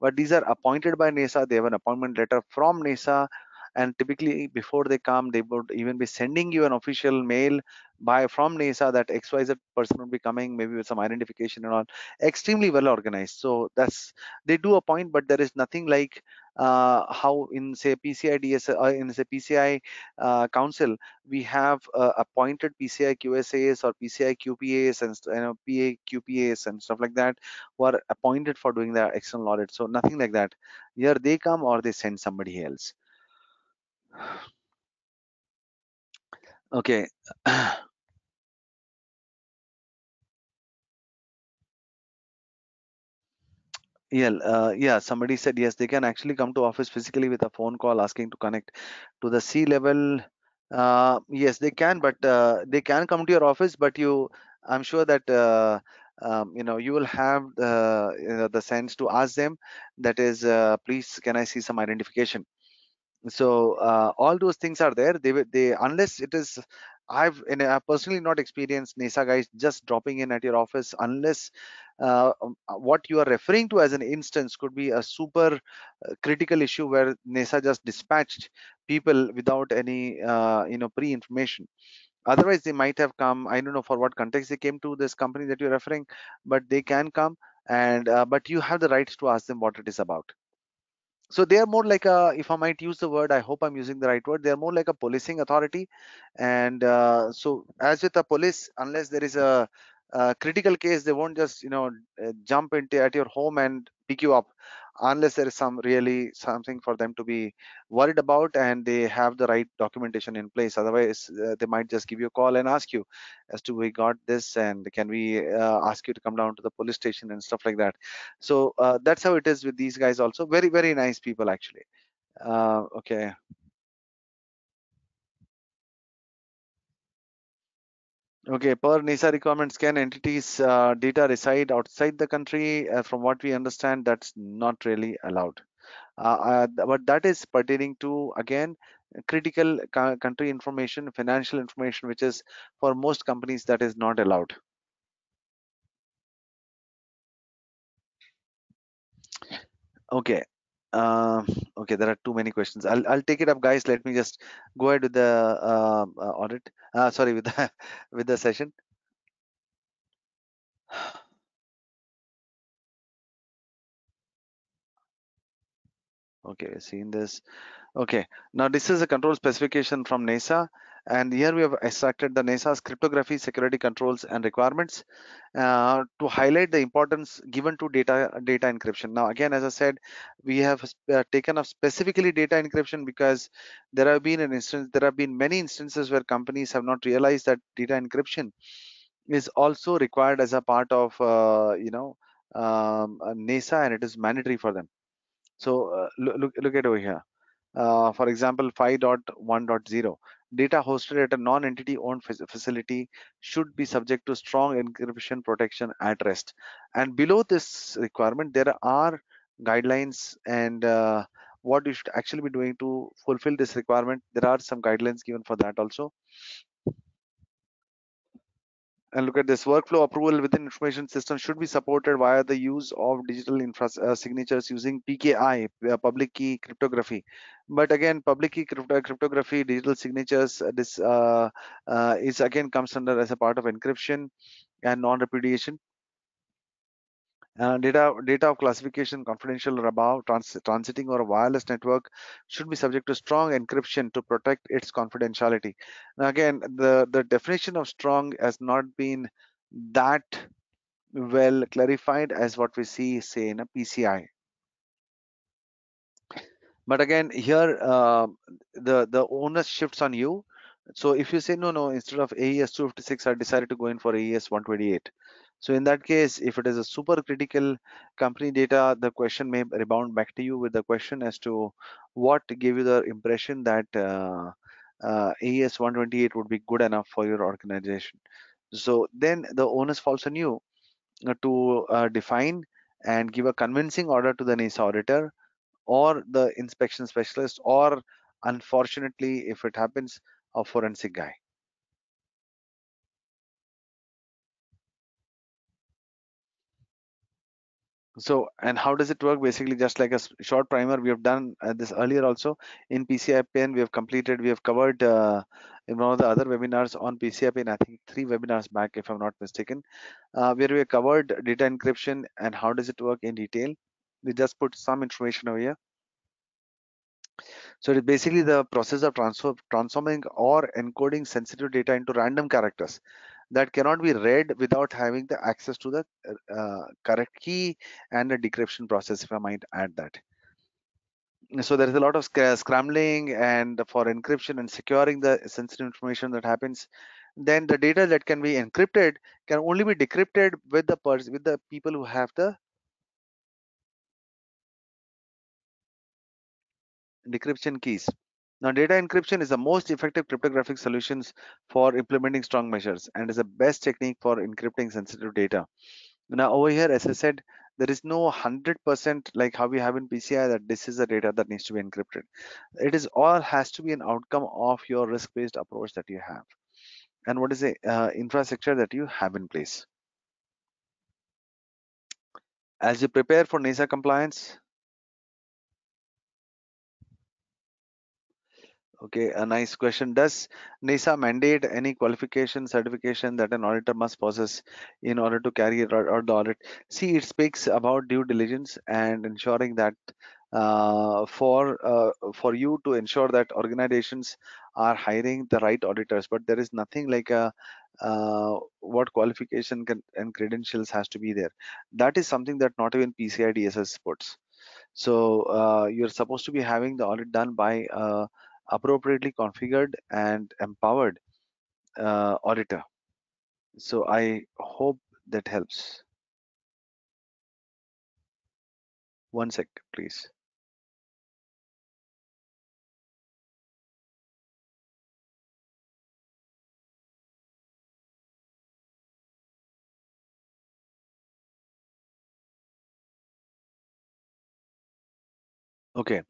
but these are appointed by NESA. They have an appointment letter from NESA, and typically before they come, they would even be sending you an official mail by from NESA that X Y Z person would be coming, maybe with some identification and all. Extremely well organized. So that's, they do appoint, but there is nothing like uh, how in say P C I D S uh, in say P C I uh, council we have uh, appointed P C I Q S As or P C I Q P As and you know, P A Q P As and stuff like that, who are appointed for doing the external audit. So nothing like that. Either they come or they send somebody else. Okay. Yeah, uh, yeah, somebody said yes, they can actually come to office physically with a phone call asking to connect to the C level. Uh, yes, they can, but uh, they can come to your office, but you, I'm sure that uh, Um, you know, you will have uh, you know, the sense to ask them that is, uh, please, can I see some identification? So uh, all those things are there. They they unless it is, I've and I've personally not experienced NESA guys just dropping in at your office unless uh, what you are referring to as an instance could be a super critical issue where NESA just dispatched people without any uh, you know pre-information. Otherwise, they might have come. I don't know for what context they came to this company that you're referring, but they can come and uh, but you have the rights to ask them what it is about. So they are more like a, if I might use the word, I hope I'm using the right word, they are more like a policing authority. And uh, so as with the police, unless there is a, a critical case, they won't just, you know, jump into at your home and pick you up unless there is some really something for them to be worried about and they have the right documentation in place. Otherwise, uh, they might just give you a call and ask you as to we got this and can we uh, ask you to come down to the police station and stuff like that. So uh, that's how it is with these guys also. Very, very nice people actually. Uh, okay. Okay, per NESA requirements, can entities' uh, data reside outside the country? Uh, from what we understand, that's not really allowed. Uh, uh, but that is pertaining to, again, critical country information, financial information, which is for most companies that is not allowed. Okay. Uh, okay, there are too many questions. I'll, I'll take it up, guys. Let me just go ahead with the uh, uh, audit. Uh, sorry, with the with the session. Okay, we've seen this. Okay, now this is a control specification from NESA, and here we have extracted the NESA's cryptography, security controls, and requirements uh, to highlight the importance given to data data encryption. Now, again, as I said, we have uh, taken up specifically data encryption because there have been an instance, there have been many instances where companies have not realized that data encryption is also required as a part of uh, you know um, NESA, and it is mandatory for them. So uh, look look at over here. Uh, for example, five point one point zero. Data hosted at a non-entity owned facility should be subject to strong encryption protection at rest. And below this requirement, there are guidelines and uh, what you should actually be doing to fulfill this requirement. There are some guidelines given for that also. And look at this, workflow approval within information system should be supported via the use of digital infra uh, signatures using P K I, uh, public key cryptography. But again, public key crypto cryptography, digital signatures, uh, this uh, uh, is again comes under as a part of encryption and non-repudiation. Uh, data data of classification confidential or above trans, transiting or a wireless network should be subject to strong encryption to protect its confidentiality. Now again, the the definition of strong has not been that well clarified as what we see say in a P C I, but again here uh, the the onus shifts on you. So if you say no no instead of A E S two fifty-six I decided to go in for A E S one twenty-eight. So in that case, if it is a super critical company data, the question may rebound back to you with the question as to what gave you the impression that uh, uh, A E S one twenty-eight would be good enough for your organization. So then the onus falls on you to uh, define and give a convincing order to the NESA auditor or the inspection specialist, or unfortunately, if it happens, a forensic guy. So, and how does it work? Basically, just like a short primer, we have done uh, this earlier also in P C I Pin. We have completed, we have covered uh, in one of the other webinars on P C I Pin, I think three webinars back, if I'm not mistaken, uh, where we covered data encryption and how does it work in detail. We just put some information over here. So it's basically the process of transfer, transforming or encoding sensitive data into random characters that cannot be read without having the access to the uh, correct key and the decryption process, if I might add that. So there is a lot of scrambling and for encryption and securing the sensitive information that happens. Then the data that can be encrypted can only be decrypted with the person, with the people who have the decryption keys. Now, data encryption is the most effective cryptographic solutions for implementing strong measures and is the best technique for encrypting sensitive data. Now, over here, as I said, there is no one hundred percent like how we have in P C I that this is the data that needs to be encrypted. It is all has to be an outcome of your risk-based approach that you have and what is the uh, infrastructure that you have in place. As you prepare for NESA compliance, okay, a nice question. Does NESA mandate any qualification certification that an auditor must possess in order to carry out or the audit? See, it speaks about due diligence and ensuring that uh, for uh, for you to ensure that organizations are hiring the right auditors. But there is nothing like a uh, what qualification can, and credentials has to be there. That is something that not even P C I D S S supports. So uh, you're supposed to be having the audit done by uh, appropriately configured and empowered uh, auditor. So I hope that helps. One sec, please. Okay.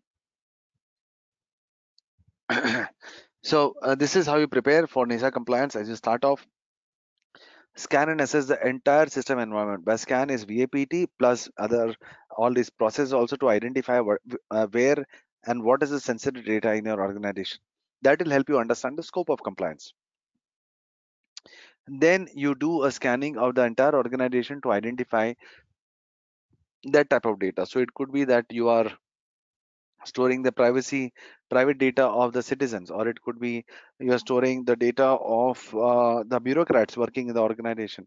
So uh, this is how you prepare for NESA compliance. As you start off, scan and assess the entire system environment. By scan is V A P T plus other all these processes also to identify what, uh, where and what is the sensitive data in your organization. That will help you understand the scope of compliance. Then you do a scanning of the entire organization to identify that type of data. So it could be that you are storing the privacy private data of the citizens, or it could be you are storing the data of uh, the bureaucrats working in the organization,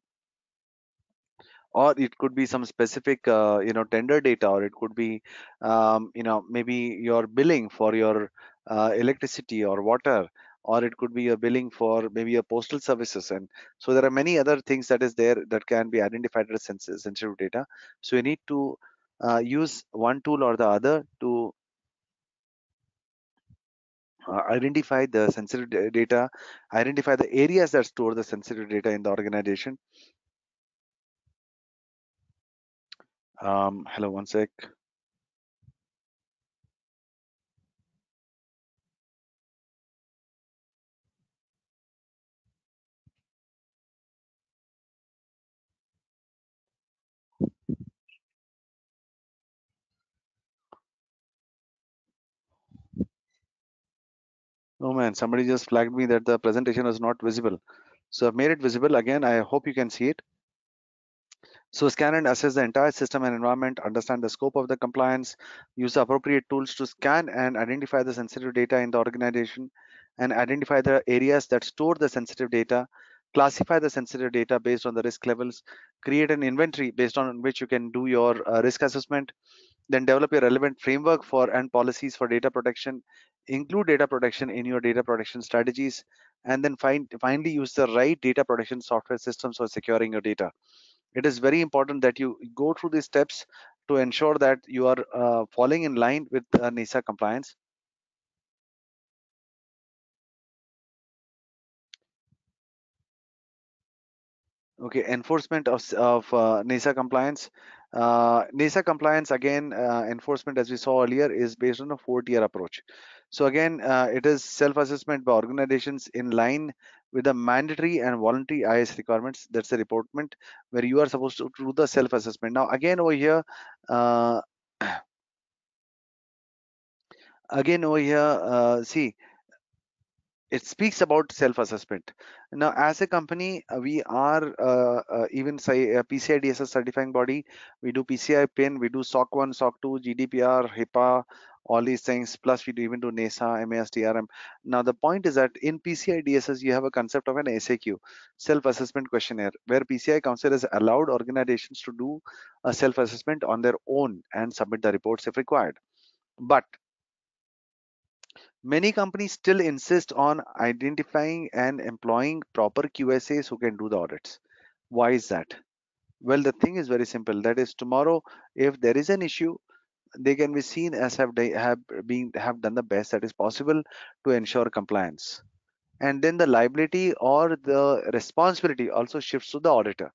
or it could be some specific uh, you know tender data, or it could be um, you know maybe your billing for your uh, electricity or water, or it could be a billing for maybe your postal services. And so there are many other things that is there that can be identified as sensitive data. So you need to uh, use one tool or the other to Uh, identify the sensitive data, identify the areas that store the sensitive data in the organization. Um, hello, one sec. Oh man, somebody just flagged me that the presentation is not visible. So I've made it visible again. I hope you can see it. So scan and assess the entire system and environment, understand the scope of the compliance, use the appropriate tools to scan and identify the sensitive data in the organization, and identify the areas that store the sensitive data, classify the sensitive data based on the risk levels, create an inventory based on which you can do your uh, risk assessment, then develop a relevant framework for and policies for data protection, include data protection in your data protection strategies, and then find, finally use the right data protection software systems for securing your data. It is very important that you go through these steps to ensure that you are uh, falling in line with uh, NESA compliance. Okay, enforcement of, of uh, NESA compliance. Uh, NESA compliance, again, uh, enforcement, as we saw earlier, is based on a four-tier approach. So again, uh, it is self-assessment by organizations in line with the mandatory and voluntary I A S requirements. That's the reportment where you are supposed to do the self-assessment. Now, again, over here, uh, again, over here, uh, see, it speaks about self-assessment. Now, as a company, we are uh, uh, even say a P C I D S S certifying body. We do P C I PIN, we do SOC one, SOC two, G D P R, HIPAA, all these things. Plus, we do even do NESA, M A S, D R M. Now, the point is that in P C I D S S, you have a concept of an S A Q, self-assessment questionnaire, where P C I Council has allowed organizations to do a self-assessment on their own and submit the reports if required. But many companies still insist on identifying and employing proper Q S As who can do the audits. Why is that? Well, the thing is very simple. That is, tomorrow, if there is an issue, they can be seen as have they have been have done the best that is possible to ensure compliance. And then the liability or the responsibility also shifts to the auditor.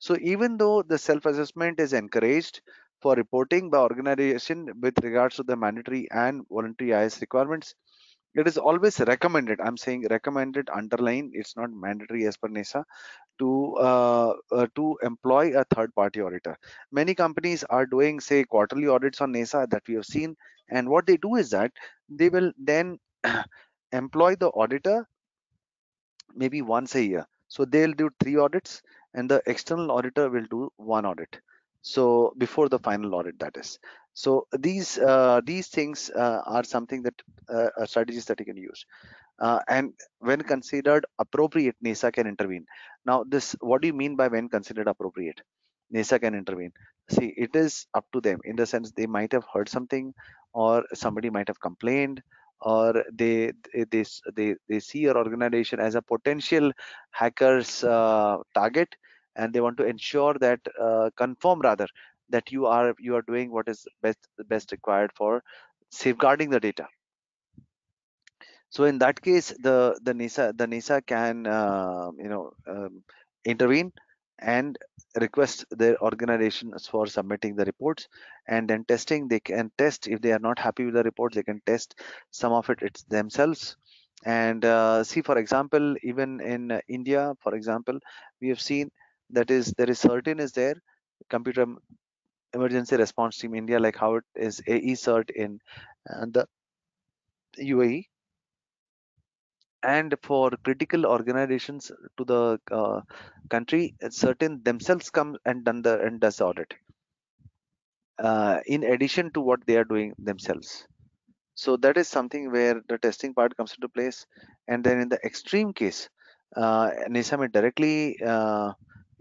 So even though the self-assessment is encouraged for reporting by organization with regards to the mandatory and voluntary I A S requirements, it is always recommended, I'm saying recommended, underline, it's not mandatory as per NESA, to uh, uh, to employ a third party auditor. Many companies are doing, say, quarterly audits on NESA that we have seen, and what they do is that they will then employ the auditor maybe once a year. So they'll do three audits and the external auditor will do one audit. So before the final audit, that is. So these uh, these things uh, are something that uh, are strategies that you can use, uh, and when considered appropriate, NESA can intervene. Now, this, what do you mean by when considered appropriate? NESA can intervene. See, it is up to them, in the sense they might have heard something, or somebody might have complained, or they they they they see your organization as a potential hacker's uh, target, and they want to ensure that uh, confirm rather that you are you are doing what is best best required for safeguarding the data. So in that case, the the NESA the NESA can uh, you know um, intervene and request their organizations for submitting the reports, and then testing. They can test if they are not happy with the reports. They can test some of it it's themselves. And uh, see, for example, even in India, for example, we have seen. That is, there is certain is there computer emergency response team India, like how it is A E S cert in uh, the U A E, and for critical organizations to the uh, country, certain themselves come and done the and does audit uh, in addition to what they are doing themselves. So that is something where the testing part comes into place. And then in the extreme case, uh, NESA may directly uh,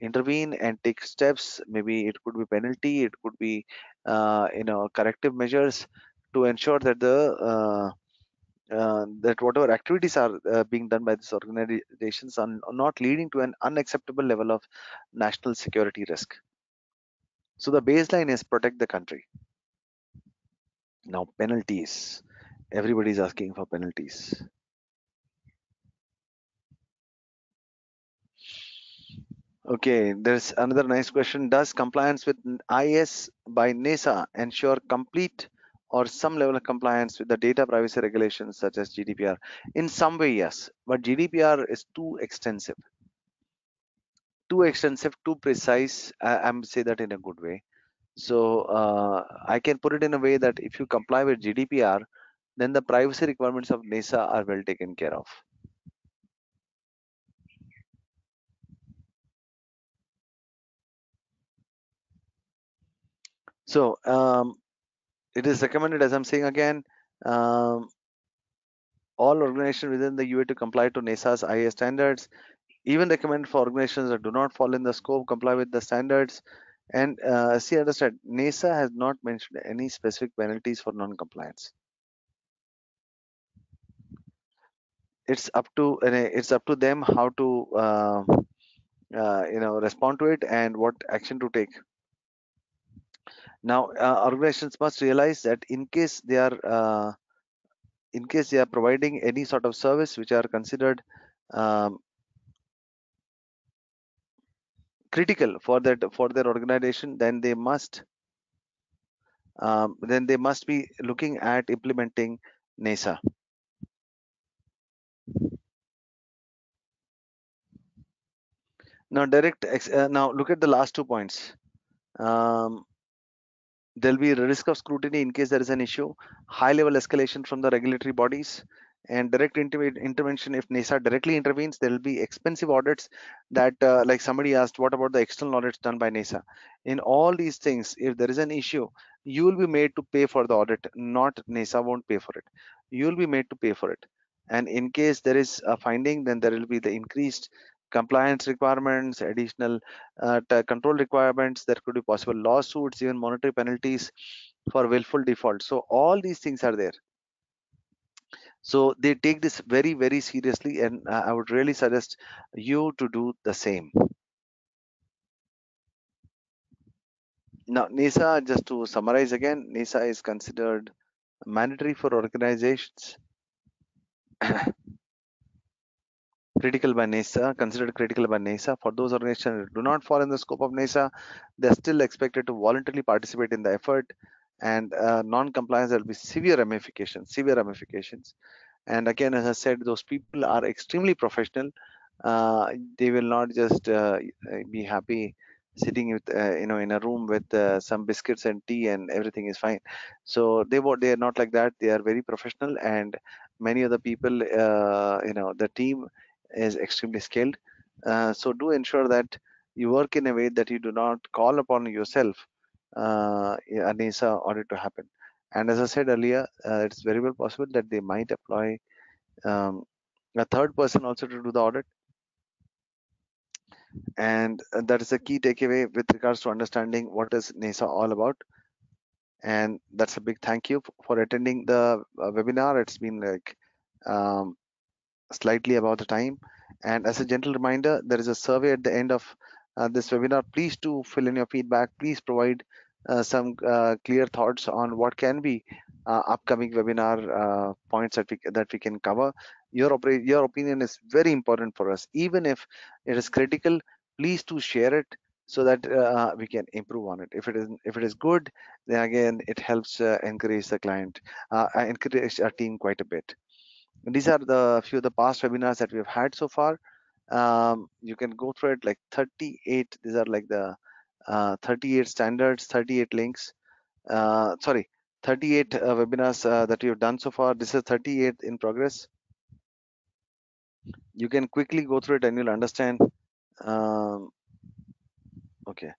intervene and take steps. Maybe it could be penalty, it could be uh, you know corrective measures to ensure that the uh, uh, that whatever activities are uh, being done by these organizations are not leading to an unacceptable level of national security risk. So the baseline is protect the country. Now, penalties, everybody is asking for penalties. Okay, there's another nice question. Does compliance with I A S by NESA ensure complete or some level of compliance with the data privacy regulations such as G D P R? In some way, yes, but G D P R is too extensive, too extensive, too precise. I, I'm say that in a good way. So uh, I can put it in a way that if you comply with G D P R, then the privacy requirements of NESA are well taken care of. So um, it is recommended, as I'm saying again, um, all organizations within the U A E to comply to NESA's I A S standards, even recommend for organizations that do not fall in the scope, comply with the standards. And uh, see, understand, NESA has not mentioned any specific penalties for non-compliance. It's up to it's up to them how to uh, uh, you know respond to it and what action to take. Now, uh, organizations must realize that in case they are uh, in case they are providing any sort of service which are considered um, critical for that for their organization, then they must um, then they must be looking at implementing NESA. Now, direct uh, now look at the last two points. Um, there'll be a risk of scrutiny in case there is an issue, high level escalation from the regulatory bodies, and direct intervention. If NESA directly intervenes, there will be expensive audits that uh, like somebody asked, what about the external audits done by NESA? In all these things, if there is an issue, you will be made to pay for the audit, not NESA won't pay for it. You will be made to pay for it. And in case there is a finding, then there will be the increased compliance requirements, additional uh, control requirements. There could be possible lawsuits, even monetary penalties for willful default. So all these things are there. So they take this very, very seriously, and uh, I would really suggest you to do the same. Now, NESA, just to summarize again, NESA is considered mandatory for organizations. Critical by NESA, considered critical by NESA. For those organizations that do not fall in the scope of NESA, they are still expected to voluntarily participate in the effort, and uh, non-compliance, there will be severe ramifications, severe ramifications. And again, as I said, those people are extremely professional. Uh, they will not just uh, be happy sitting with uh, you know in a room with uh, some biscuits and tea and everything is fine. So they they are not like that. They are very professional, and many of the people, uh, you know, the team is extremely skilled. Uh, so do ensure that you work in a way that you do not call upon yourself uh, a NESA audit to happen. And as I said earlier, uh, it's very well possible that they might employ um, a third person also to do the audit. And that is a key takeaway with regards to understanding what is NESA all about. And that's a big thank you for attending the webinar. It's been like um, slightly about the time. And as a gentle reminder, there is a survey at the end of uh, this webinar. Please do fill in your feedback. Please provide uh, some uh, clear thoughts on what can be uh, upcoming webinar uh, points that we that we can cover. Your your opinion is very important for us. Even if it is critical, please do share it, so that uh, we can improve on it. If it is if it is good, then again it helps uh, encourage the client, uh, encourage our team quite a bit. And these are the few of the past webinars that we have had so far. Um, you can go through it, like thirty-eight. These are like the uh, thirty-eight standards, thirty-eight links. Uh, sorry, thirty-eight uh, webinars uh, that we have done so far. This is thirty-eight in progress. You can quickly go through it and you'll understand. Um, Okay.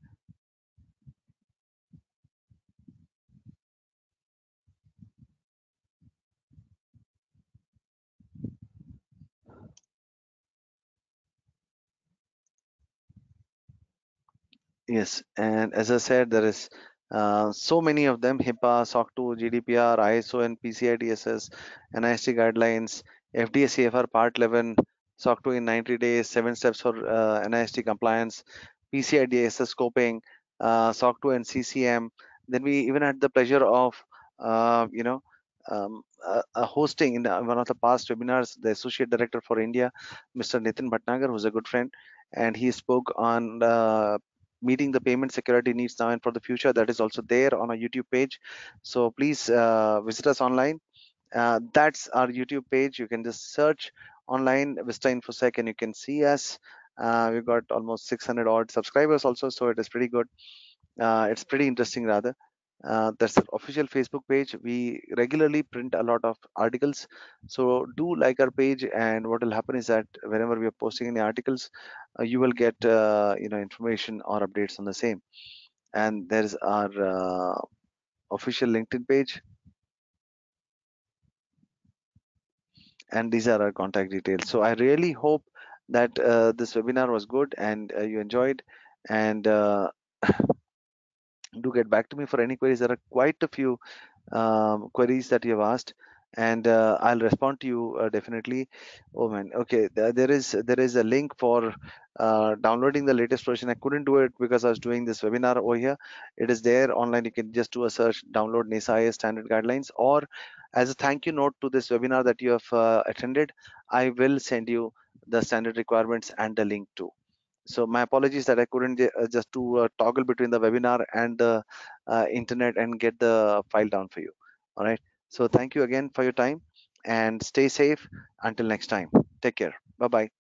Yes, and as I said, there is uh, so many of them: HIPAA, SOC two, G D P R, I S O and P C I T S S, NIST guidelines, F D A C F R Part eleven, SOC two in ninety days, seven steps for uh, NIST compliance, P C I D S S scoping, uh, SOC two and C C M. Then we even had the pleasure of, uh, you know, um, uh, uh, hosting in the, one of the past webinars, the Associate Director for India, Mister Nitin Bhatnagar, who's a good friend, and he spoke on uh, meeting the payment security needs now and for the future. That is also there on our YouTube page. So please uh, visit us online. Uh, that's our YouTube page. You can just search online Vista Infosec and you can see us. Uh, we've got almost six hundred odd subscribers also, so it is pretty good. Uh, it's pretty interesting rather. Uh, that's the official Facebook page. We regularly print a lot of articles, so do like our page. And what will happen is that whenever we are posting any articles, uh, you will get uh, you know information or updates on the same. and there's our uh, official LinkedIn page, and these are our contact details. So I really hope that uh, this webinar was good and uh, you enjoyed, and uh, do get back to me for any queries. There are quite a few um, queries that you have asked, and uh, I'll respond to you uh, definitely. Oh man, okay, there is there is a link for uh, downloading the latest version. I couldn't do it because I was doing this webinar over here. It is there online. You can just do a search, download NESA I A S Standard Guidelines, or as a thank you note to this webinar that you have uh, attended, I will send you the standard requirements and the link too. So my apologies that I couldn't just do a toggle between the webinar and the uh, internet and get the file down for you. All right. So thank you again for your time, and stay safe until next time. Take care. Bye-bye.